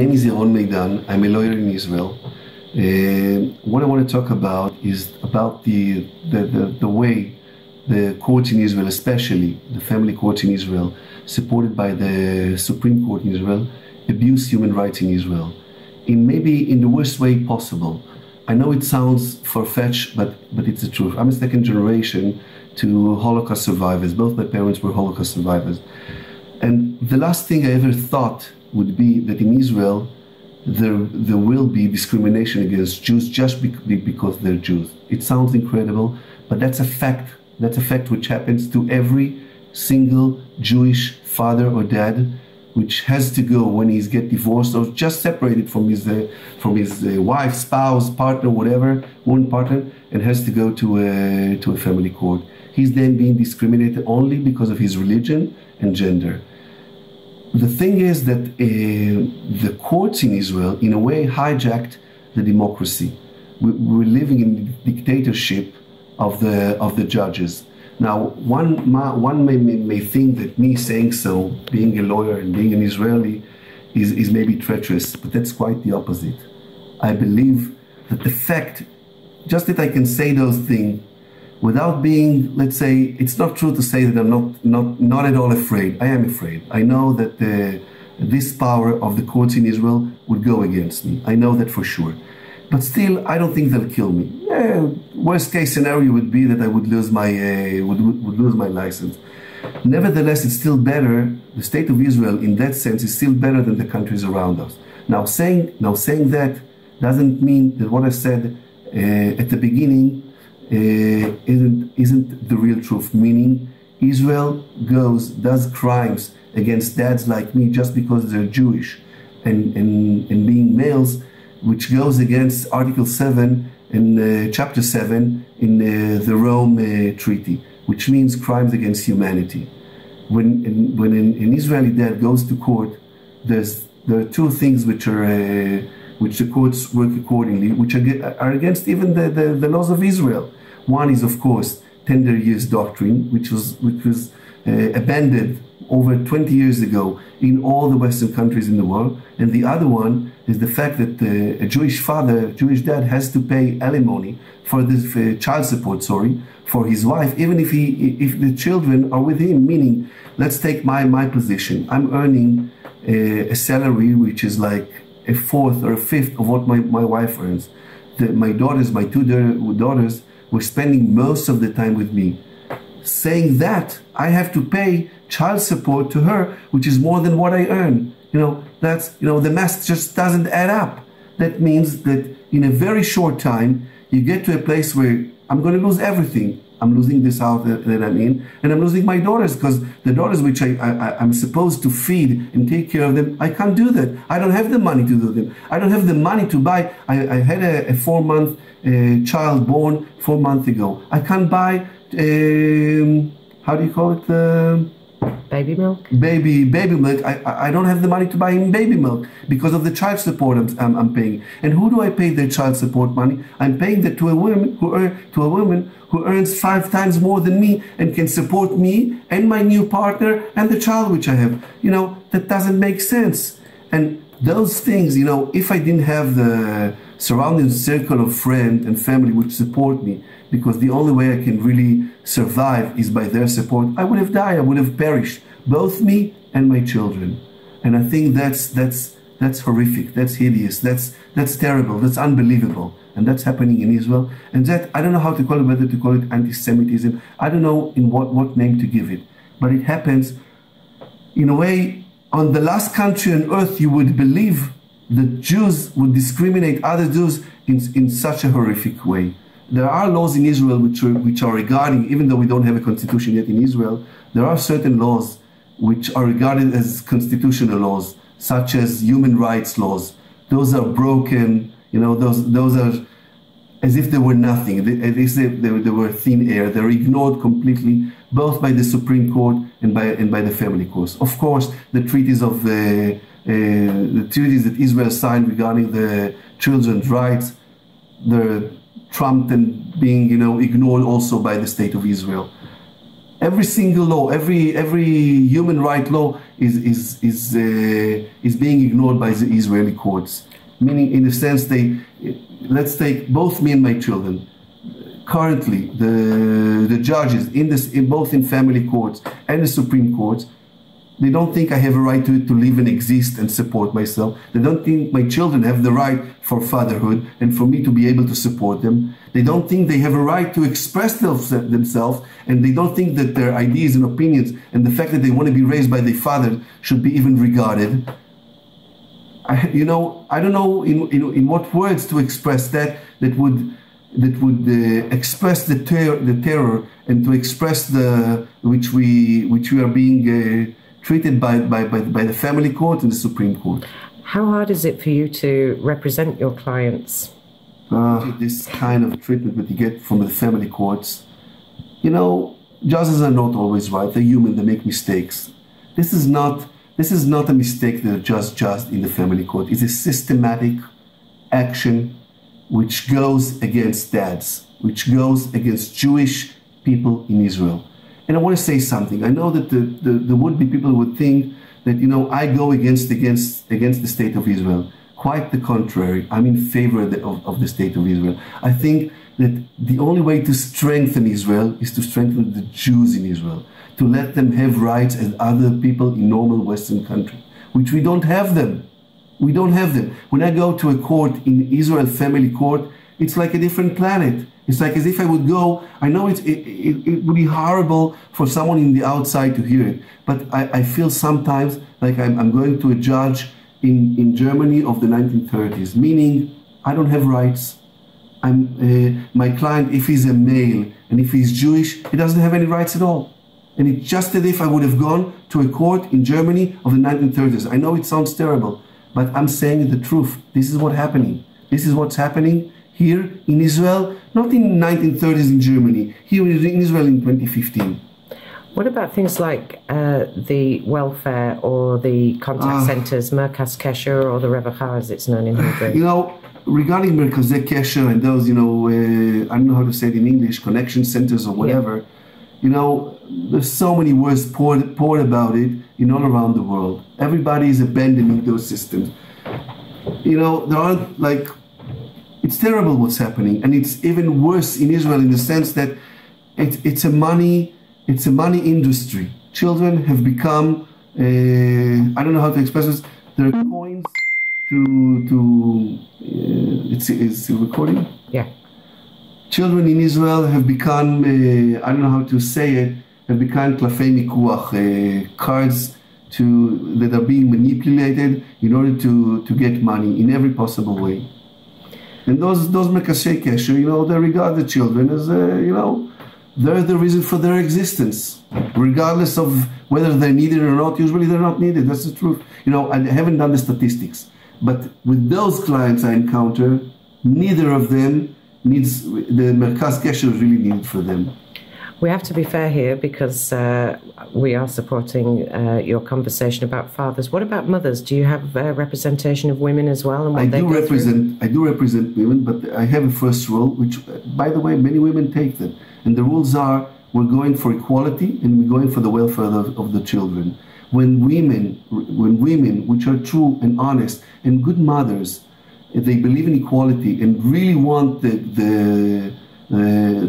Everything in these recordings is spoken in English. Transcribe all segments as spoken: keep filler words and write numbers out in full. name is Yaron Meydan. I'm a lawyer in Israel. Uh, what I want to talk about is about the, the, the, the way the courts in Israel, especially the family courts in Israel, supported by the Supreme Court in Israel, abuse human rights in Israel, in maybe in the worst way possible. I know it sounds far-fetched, but, but it's the truth. I'm a second generation to Holocaust survivors. Both my parents were Holocaust survivors. And the last thing I ever thought would be that in Israel, there, there will be discrimination against Jews just be, because they're Jews. It sounds incredible, but that's a fact. That's a fact which happens to every single Jewish father or dad, which has to go when he's get divorced or just separated from his uh, from his uh, wife, spouse, partner, whatever, one partner, and has to go to a, to a family court. He's then being discriminated only because of his religion and gender. The thing is that uh, the courts in Israel, in a way, hijacked the democracy. We, we're living in the dictatorship of the of the judges. Now, one ma, one may, may may think that me saying so, being a lawyer and being an Israeli, is is maybe treacherous, but that's quite the opposite. I believe that the fact, just that I can say those things, without being, let's say, it's not true to say that I'm not not not at all afraid. I am afraid. I know that the, this power of the courts in Israel would go against me. I know that for sure. But still, I don't think they'll kill me. Yeah, worst case scenario would be that I would lose my uh, would, would, would lose my license. Nevertheless, it's still better. The state of Israel, in that sense, is still better than the countries around us. Now, saying now saying that doesn't mean that what I said uh, at the beginning uh, isn't isn't the real truth. Meaning, Israel goes does crimes against dads like me just because they're Jewish, and and, and being males, which goes against Article seven and uh, Chapter seven in uh, the Rome uh, Treaty, which means crimes against humanity. When, in, when an, an Israeli dad goes to court, there's, there are two things which, are, uh, which the courts work accordingly, which are, are against even the, the, the laws of Israel. One is, of course, tender years doctrine, which was, which was uh, abandoned over twenty years ago in all the Western countries in the world. And the other one is the fact that uh, a Jewish father, Jewish dad, has to pay alimony for this uh, child support, sorry, for his wife, even if he, if the children are with him. Meaning, let's take my, my position. I'm earning uh, a salary which is like a fourth or a fifth of what my, my wife earns. The, my daughters, my two daughters, were spending most of the time with me. Saying that, I have to pay child support to her, which is more than what I earn. You know, that's, you know, the math just doesn't add up. That means that in a very short time, you get to a place where I'm going to lose everything. I'm losing this house that, that I'm in, and I'm losing my daughters, because the daughters which I, I, I'm supposed to feed and take care of them, I can't do that. I don't have the money to do them. I don't have the money to buy. I, I had a, a four-month uh, child born four months ago. I can't buy, um, how do you call it? Uh, Baby milk? Baby, baby milk. I, I don't have the money to buy him baby milk because of the child support I'm, I'm, I'm paying. And who do I pay their child support money? I'm paying that to a woman who earn, to a woman who earns five times more than me and can support me and my new partner and the child which I have. You know, that doesn't make sense. And those things, you know, if I didn't have the surrounding circle of friends and family which support me, because the only way I can really survive is by their support, I would have died, I would have perished, both me and my children. And I think that's, that's, that's horrific, that's hideous, that's, that's terrible, that's unbelievable. And that's happening in Israel. And that, I don't know how to call it, whether to call it anti-Semitism, I don't know in what, what name to give it. But it happens, in a way, on the last country on earth you would believe that Jews would discriminate other Jews in, in such a horrific way. There are laws in Israel which are, which are regarding, even though we don't have a constitution yet in Israel, there are certain laws which are regarded as constitutional laws, such as human rights laws. Those are broken, you know, those, those are as if they were nothing, they, as if they, they were thin air. They're ignored completely, both by the Supreme Court and by, and by the family courts. Of course, the treaties of the, uh, the treaties that Israel signed regarding the children's rights, they're trumped and being, you know, ignored also by the state of Israel. every single law, every every human right law is is is uh, is being ignored by the Israeli courts. Meaning, in a sense, they let's take both me and my children. Currently, the the judges in this, in both in family courts and the Supreme Court, they don't think I have a right to, to live and exist and support myself. They don't think my children have the right for fatherhood and for me to be able to support them. They don't think they have a right to express themselves, and they don't think that their ideas and opinions and the fact that they want to be raised by their father should be even regarded. I, you know, I don't know in, in, in what words to express that that would that would uh, express the, ter the terror and to express the which we which we are being. Uh, treated by, by, by, by the family court and the Supreme Court. How hard is it for you to represent your clients? Uh, this kind of treatment that you get from the family courts, you know, judges are not always right. They're human, they make mistakes. This is not, this is not a mistake that just just in the family court. It's a systematic action which goes against dads, which goes against Jewish people in Israel. And I want to say something. I know that the, the, the would-be people would think that, you know, I go against against against the state of Israel. Quite the contrary. I'm in favor of the, of, of the state of Israel. I think that the only way to strengthen Israel is to strengthen the Jews in Israel, to let them have rights as other people in normal Western countries, which we don't have them. We don't have them. When I go to a court in Israel, family court, it's like a different planet. It's like as if I would go, I know it, it, it, it would be horrible for someone in the outside to hear it, but I, I feel sometimes like I'm, I'm going to a judge in, in Germany of the nineteen thirties, meaning I don't have rights. I'm, uh, my client, if he's a male and if he's Jewish, he doesn't have any rights at all. And it's just as if I would have gone to a court in Germany of the nineteen thirties. I know it sounds terrible, but I'm saying the truth. This is what's happening. This is what's happening here in Israel, not in nineteen thirties in Germany, here in Israel in twenty fifteen. What about things like uh, the welfare or the contact uh, centers, Merkaz Kesher or the Revachah as it's known in Hebrew? You know, regarding Merkaz Kesher and those, you know, uh, I don't know how to say it in English, connection centers or whatever, yeah. You know, there's so many words poured, poured about it in all around the world. Everybody is abandoning those systems. You know, there aren't like... It's terrible what's happening, and it's even worse in Israel in the sense that it, it's a money, it's a money industry. Children have become, uh, I don't know how to express this, they're coins to, to uh, it's, it's recording? Yeah. Children in Israel have become, uh, I don't know how to say it, have become klafei mikuach, uh, cards to, that are being manipulated in order to, to get money in every possible way. And those those Merkaz Kesher, you know, they regard the children as, uh, you know, they're the reason for their existence, regardless of whether they're needed or not. Usually they're not needed. That's the truth. You know, I haven't done the statistics, but with those clients I encounter, neither of them needs the Merkaz Kesher really needed for them. We have to be fair here because uh, we are supporting uh, your conversation about fathers. What about mothers? Do you have a representation of women as well? And what I they do represent. Through? I do represent women, but I have a first rule, which, by the way, many women take them. And the rules are: we're going for equality, and we're going for the welfare of, of the children. When women, when women, which are true and honest and good mothers, if they believe in equality and really want the the Uh,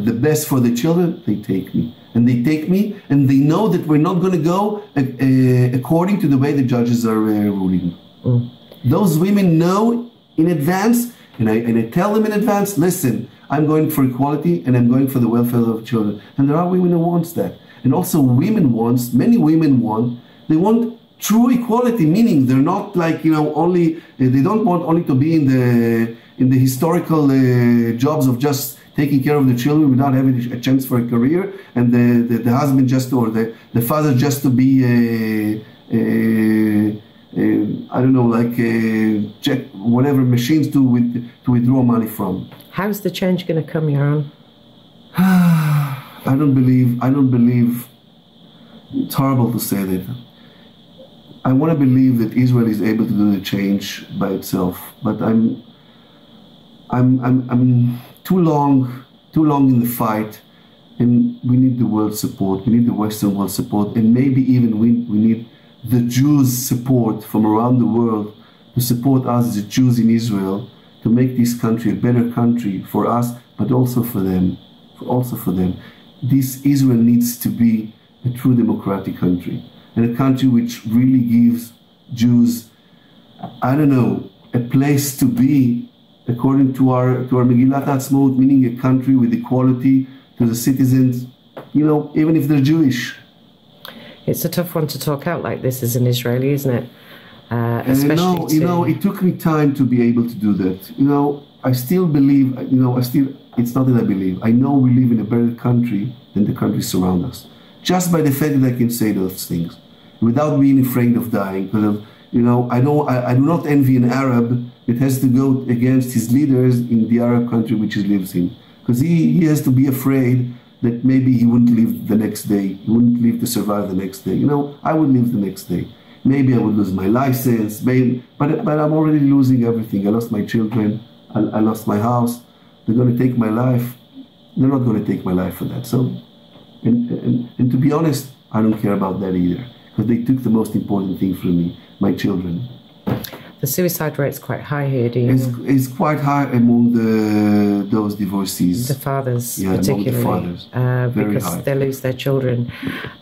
the best for the children, they take me. And they take me, and they know that we're not going to go uh, uh, according to the way the judges are uh, ruling. Mm. Those women know in advance, and I, and I tell them in advance, listen, I'm going for equality, and I'm going for the welfare of children. And there are women who wants that. And also women wants, many women want, they want true equality, meaning they're not like, you know, only, they don't want only to be in the, in the historical uh, jobs of just taking care of the children without having a chance for a career, and the, the, the husband just, or the, the father just to be a, a, a I don't know, like a check, whatever machines to, with, to withdraw money from. How's the change going to come, Yaron? I don't believe, I don't believe, it's horrible to say that. I want to believe that Israel is able to do the change by itself, but I'm, I'm, I'm, I'm too long, too long in the fight, and we need the world's support, we need the Western world's support, and maybe even we, we need the Jews' support from around the world to support us, the Jews in Israel, to make this country a better country for us, but also for them, for, also for them. This Israel needs to be a true democratic country, and a country which really gives Jews, I don't know, a place to be according to our, to our Megillat Atzmaut, meaning a country with equality to the citizens, you know, even if they're Jewish. It's a tough one to talk out like this as an Israeli, isn't it? Uh, especially and you know, to... you know, it took me time to be able to do that. You know, I still believe, you know, I still, it's not that I believe. I know we live in a better country than the countries surround us. Just by the fact that I can say those things, without being afraid of dying, because, you know, I don't, I, I do not envy an Arab that has to go against his leaders in the Arab country which he lives in. Because he, he has to be afraid that maybe he wouldn't live the next day, he wouldn't live to survive the next day. You know, I would live the next day. Maybe I would lose my license, maybe, but, but I'm already losing everything. I lost my children, I, I lost my house. They're going to take my life. They're not going to take my life for that. So, and, and, and to be honest, I don't care about that either. Because they took the most important thing from me, my children. The suicide rate's quite high here, do you it's, know? It's quite high among the, those divorcees. The fathers, yeah, particularly, among the fathers. Uh, because high. They lose their children.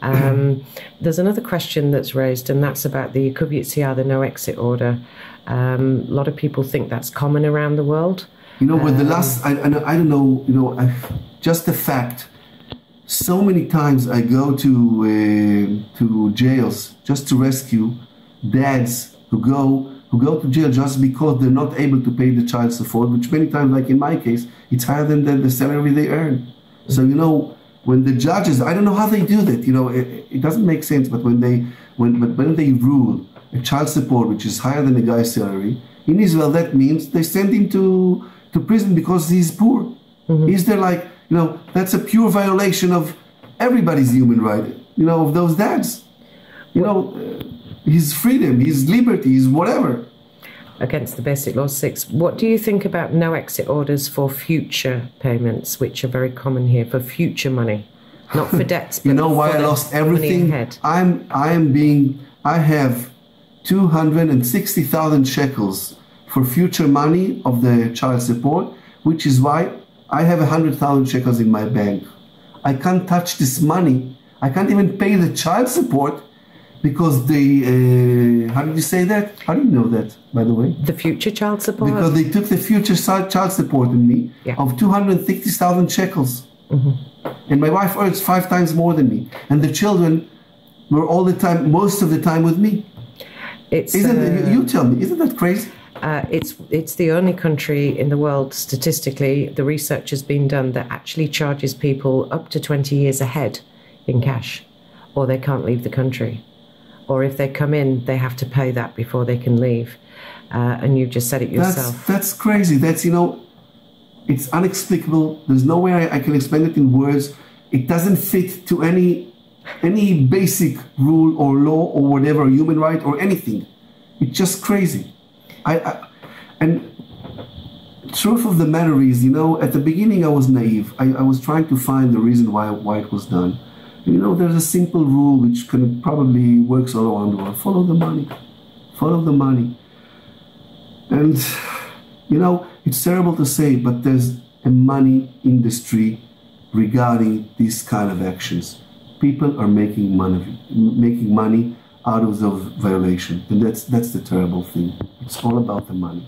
Um, there's another question that's raised, and that's about the Yikub Yitziah, the no-exit order. Um, a lot of people think that's common around the world. You know, um, with the last, I, I, I don't know, you know, I, just the fact, so many times I go to, uh, to jails just to rescue dads who go... who go to jail just because they're not able to pay the child support, which many times, like in my case, it's higher than the, the salary they earn. So, you know, when the judges, I don't know how they do that, you know, it, it doesn't make sense, but when they when but when they rule a child support which is higher than a guy's salary, in Israel that means they send him to, to prison because he's poor. Mm-hmm. Is there like, you know, that's a pure violation of everybody's human right, you know, of those dads. You know... Uh, his freedom, his liberty, his whatever. Against the Basic Law Six. What do you think about no exit orders for future payments, which are very common here, for future money? Not for debts, but you know why I lost everything? I'm, I am being, I have two hundred sixty thousand shekels for future money of the child support, which is why I have one hundred thousand shekels in my bank. I can't touch this money. I can't even pay the child support because they, uh, how did you say that? How do you know that, by the way? The future child support. Because they took the future child support in me yeah. of two hundred sixty thousand shekels. Mm-hmm. And my wife earns five times more than me. And the children were all the time, most of the time with me. It's, isn't, uh, you tell me, isn't that crazy? Uh, it's, it's the only country in the world, statistically, the research has been done, that actually charges people up to twenty years ahead in cash, or they can't leave the country. Or if they come in, they have to pay that before they can leave. Uh, and you just said it yourself. That's, that's crazy. That's, you know, it's inexplicable. There's no way I, I can explain it in words. It doesn't fit to any, any basic rule or law or whatever, human right or anything. It's just crazy. I, I and truth of the matter is, you know, at the beginning I was naive. I, I was trying to find the reason why, why it was done. You know, there's a simple rule which can probably works all around the world. Follow the money. Follow the money. And, you know, it's terrible to say, but there's a money industry regarding these kind of actions. People are making money, making money out of the violation. And that's, that's the terrible thing. It's all about the money.